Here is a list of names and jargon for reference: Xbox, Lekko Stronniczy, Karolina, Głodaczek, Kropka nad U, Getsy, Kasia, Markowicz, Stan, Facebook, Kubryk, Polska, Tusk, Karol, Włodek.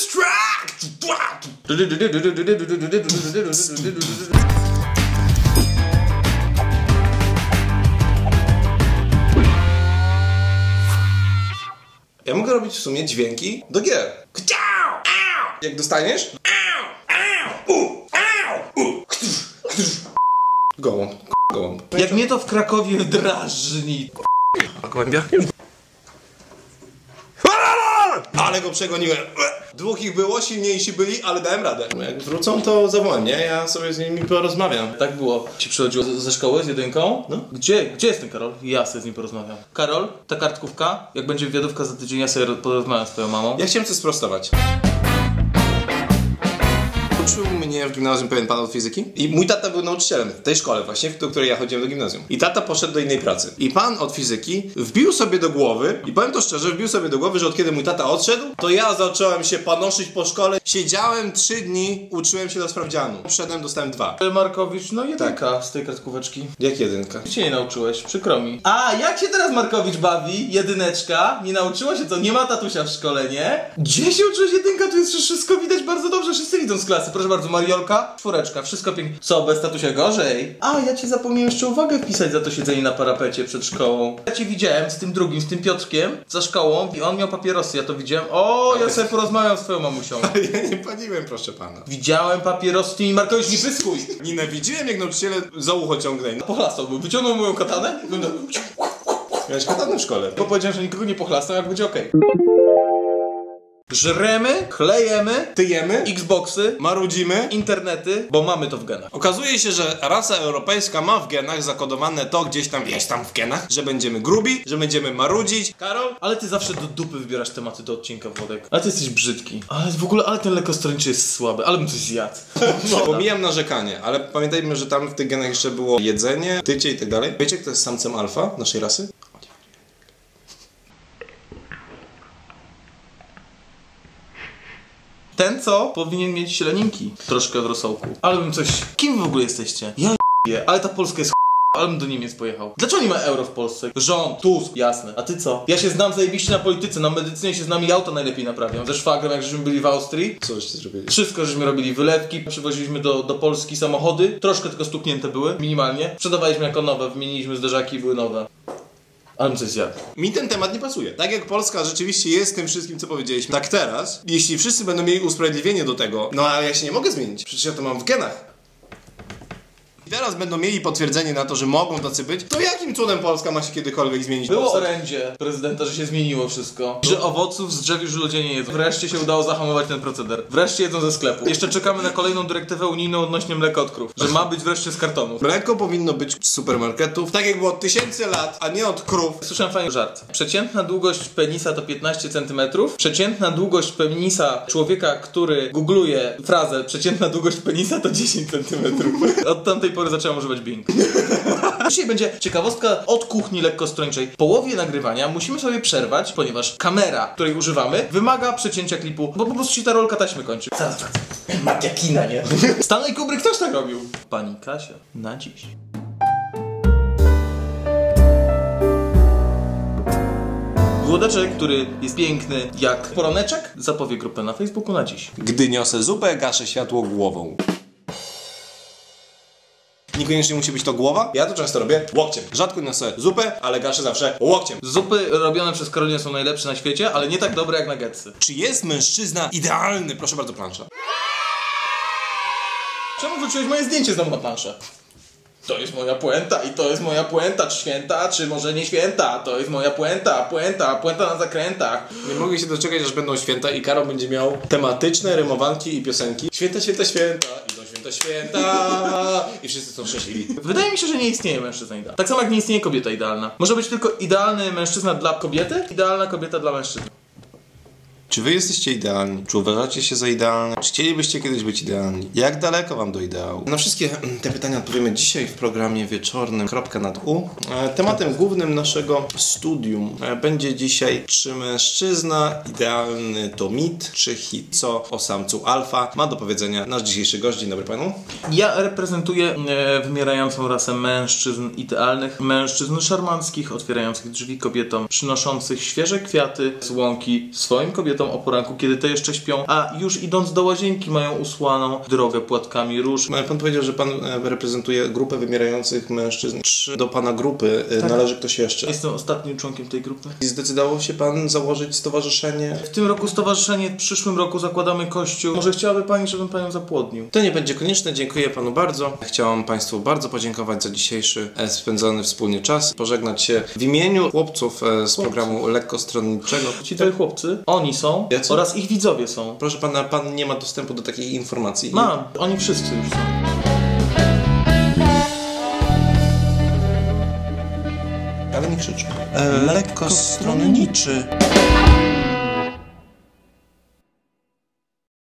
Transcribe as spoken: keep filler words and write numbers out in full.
distract! Ja mogę robić w sumie dźwięki do gier. Jak dostaniesz? Gołąb, gołąb. Jak mnie to w Krakowie drażni. A gołębia? Ale go przegoniłem. Dwóch ich było, silniejsi byli, ale dałem radę. Jak wrócą, to zawołam, nie? Ja sobie z nimi porozmawiam. Tak było. Ci przychodziło ze szkoły z jedynką? No. Gdzie, gdzie jest ten Karol? Ja sobie z nim porozmawiam. Karol, ta kartkówka, jak będzie wywiadówka za tydzień, ja sobie porozmawiam z twoją mamą. Ja chciałem coś sprostować. Uczył mnie w gimnazjum pewien pan od fizyki i mój tata był nauczycielem w tej szkole właśnie, do której ja chodziłem do gimnazjum. I tata poszedł do innej pracy. I pan od fizyki wbił sobie do głowy, i powiem to szczerze, wbił sobie do głowy, że od kiedy mój tata odszedł, to ja zacząłem się panoszyć po szkole. Siedziałem trzy dni, uczyłem się do sprawdzianu. Wszedłem, dostałem dwa. Markowicz, no jedynka tak. Z tej kartkóweczki. Jak jedynka? Gdzie nie nauczyłeś? Przykro mi. A, jak się teraz Markowicz bawi? Jedyneczka? Nie nauczyło się to? Nie ma tatusia w szkole, nie? Gdzie się uczyłeś jedynka? Tu jest wszystko widać bardzo dobrze, wszyscy widzą z klasy. Proszę bardzo, Mariolka, czwóreczka, wszystko pięknie. Co, bez tatusia gorzej? A, ja ci zapomniałem jeszcze uwagę wpisać za to siedzenie na parapecie przed szkołą. Ja cię widziałem z tym drugim, z tym Piotkiem, za szkołą i on miał papierosy, ja to widziałem. O, ja sobie porozmawiam z twoją mamusią. Ale ja nie paliłem, proszę pana. Widziałem papierosy, ty mi Markowicz nie pyskuj. Nienawidziłem, jak nauczyciele za ucho ciągnęli. Pochlasał był, wyciągnął moją katanę. Miałeś katanę w szkole. Bo powiedziałem, że nikogo nie pochlasnął, jak będzie okej. Żremy, klejemy, tyjemy, Xboxy, marudzimy, internety, bo mamy to w genach. Okazuje się, że rasa europejska ma w genach zakodowane to gdzieś tam, wieś tam w genach, że będziemy grubi, że będziemy marudzić. Karol, ale ty zawsze do dupy wybierasz tematy do odcinka, Włodek. Ale ty jesteś brzydki. Ale w ogóle, ale ten Lekko Stronniczy jest słaby, ale bym coś zjadł. Pomijam narzekanie, ale pamiętajmy, że tam w tych genach jeszcze było jedzenie, tycie i tak dalej. Wiecie, kto jest samcem alfa naszej rasy? Ten, co powinien mieć leninki troszkę w rosołku. Ale bym coś... Kim w ogóle jesteście? Ja je, ale ta Polska jest ale bym do Niemiec pojechał. Dlaczego nie ma euro w Polsce? Rząd, Tusk, jasne. A ty co? Ja się znam zajebiście na polityce, na medycynie się z nami auta najlepiej naprawiam. Ze szwagrem, jak żeśmy byli w Austrii. Co żeście zrobili? Wszystko żeśmy robili, wylewki, przywoziliśmy do, do Polski samochody. Troszkę tylko stuknięte były, minimalnie. Sprzedawaliśmy jako nowe, wymieniliśmy zderzaki, były nowe. Ale coś zjadł. Mi ten temat nie pasuje. Tak jak Polska rzeczywiście jest tym wszystkim, co powiedzieliśmy, tak teraz, jeśli wszyscy będą mieli usprawiedliwienie do tego, no ale ja się nie mogę zmienić, przecież ja to mam w genach. I teraz będą mieli potwierdzenie na to, że mogą tacy być, to jakim cudem Polska ma się kiedykolwiek zmienić? Było orędzie prezydenta, że się zmieniło wszystko. Że owoców z drzew już ludzie nie jedzą. Wreszcie się udało zahamować ten proceder. Wreszcie jedzą ze sklepu. Jeszcze czekamy na kolejną dyrektywę unijną odnośnie mleka od krów. Że ma być wreszcie z kartonów. Mleko powinno być z supermarketów, tak jak było od tysięcy lat, a nie od krów. Słyszałem fajny żart. Przeciętna długość penisa to piętnaście centymetrów. Przeciętna długość penisa człowieka, który googluje frazę przeciętna długość penisa to dziesięć centymetrów. Od tamtej zaczęłam używać Bing. Dzisiaj będzie ciekawostka od kuchni Lekko Stronniczej. W połowie nagrywania musimy sobie przerwać, ponieważ kamera, której używamy, wymaga przecięcia klipu, bo po prostu się ta rolka taśmy kończy. Zaraz wracam. Matia kina, nie? Stan i Kubryk też tak robił. Pani Kasia, na dziś. Głodaczek, który jest piękny jak poraneczek, zapowie grupę na Facebooku na dziś. Gdy niosę zupę, gaszę światło głową. Niekoniecznie musi być to głowa. Ja to często robię łokciem. Rzadko niosę zupę, ale gaszę zawsze łokciem. Zupy robione przez Karolinę są najlepsze na świecie, ale nie tak dobre jak na Getsy. Czy jest mężczyzna idealny? Proszę bardzo, plansza. Czemu wrzuciłeś moje zdjęcie znowu na planszę? To jest moja puenta i to jest moja puenta. Czy święta, czy może nie święta? To jest moja puenta, puenta, puenta na zakrętach. Nie mogę się doczekać, aż będą święta i Karol będzie miał tematyczne rymowanki i piosenki. Święta, święta, święta. To święta! I wszyscy są szczęśliwi. Wydaje mi się, że nie istnieje mężczyzna idealna. Tak samo jak nie istnieje kobieta idealna. Może być tylko idealny mężczyzna dla kobiety, idealna kobieta dla mężczyzny. Czy wy jesteście idealni? Czy uważacie się za idealne? Czy chcielibyście kiedyś być idealni? Jak daleko wam do ideału? Na wszystkie te pytania odpowiemy dzisiaj w programie wieczornym Kropka nad U. Tematem głównym naszego studium będzie dzisiaj, czy mężczyzna idealny to mit, czy hit? Co o samcu alfa ma do powiedzenia nasz dzisiejszy gość. Dzień dobry panu. Ja reprezentuję e, wymierającą rasę mężczyzn idealnych, mężczyzn szarmanckich, otwierających drzwi kobietom, przynoszących świeże kwiaty z łąki swoim kobietom, kobietą o poranku, kiedy te jeszcze śpią, a już idąc do łazienki mają usłaną drogę płatkami róż. Pan powiedział, że pan reprezentuje grupę wymierających mężczyzn. Czy do pana grupy tak należy ktoś jeszcze? Jestem ostatnim członkiem tej grupy. I zdecydował się pan założyć stowarzyszenie? W tym roku stowarzyszenie, w przyszłym roku zakładamy kościół. Może chciałaby pani, żebym panią zapłodnił? To nie będzie konieczne, dziękuję panu bardzo. Chciałam państwu bardzo podziękować za dzisiejszy spędzony wspólnie czas. Pożegnać się w imieniu chłopców z chłopcy. programu Lekko Stronniczego. Ci tak. Twoi chłopcy, oni są Getsy? oraz ich widzowie są. Proszę pana, pan nie ma dostępu do takiej informacji. Mam, oni wszyscy już są. Ale nie krzycz. Lekko stronniczy.